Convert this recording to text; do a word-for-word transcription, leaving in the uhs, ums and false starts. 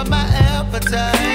lower my appetite.